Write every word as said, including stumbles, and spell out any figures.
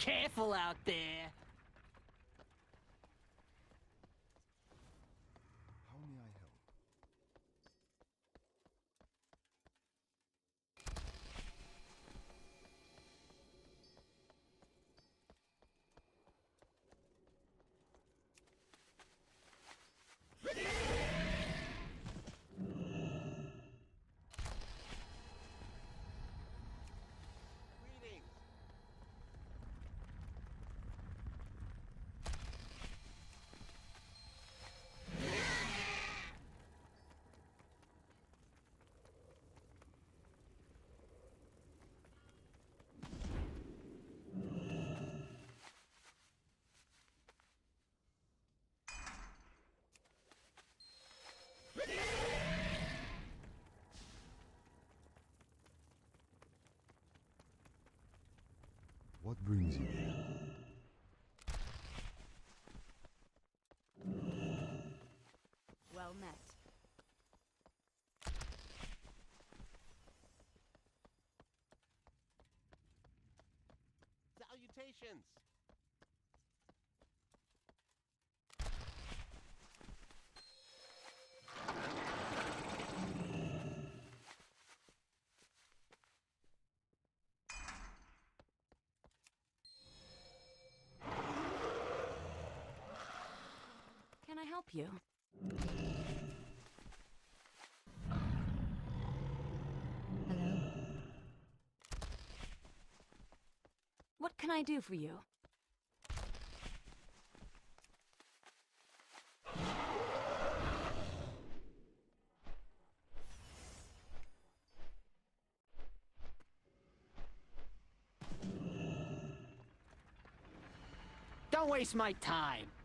Careful out there. How may I help? What brings you here? Well met. Salutations! Can I help you? Hello. What can I do for you? Don't waste my time.